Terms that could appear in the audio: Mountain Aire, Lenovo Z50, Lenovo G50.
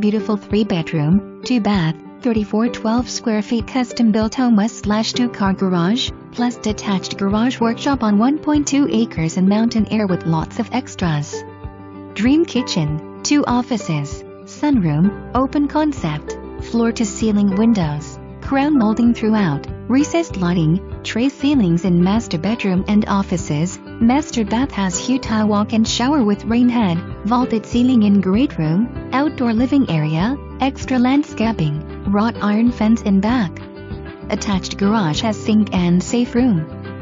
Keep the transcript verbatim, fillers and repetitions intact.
beautiful three bedroom, two bath, thirty-four twelve square feet custom-built home/two-car garage, plus detached garage workshop on one point two acres in Mountain Aire with lots of extras. Dream kitchen, two offices, sunroom, open concept, floor-to-ceiling windows, crown molding throughout, recessed lighting, tray ceilings in master bedroom and offices. Master bath has huge walk and shower with rain head, vaulted ceiling in great room, outdoor living area, extra landscaping, wrought iron fence in back. Attached garage has sink and safe room.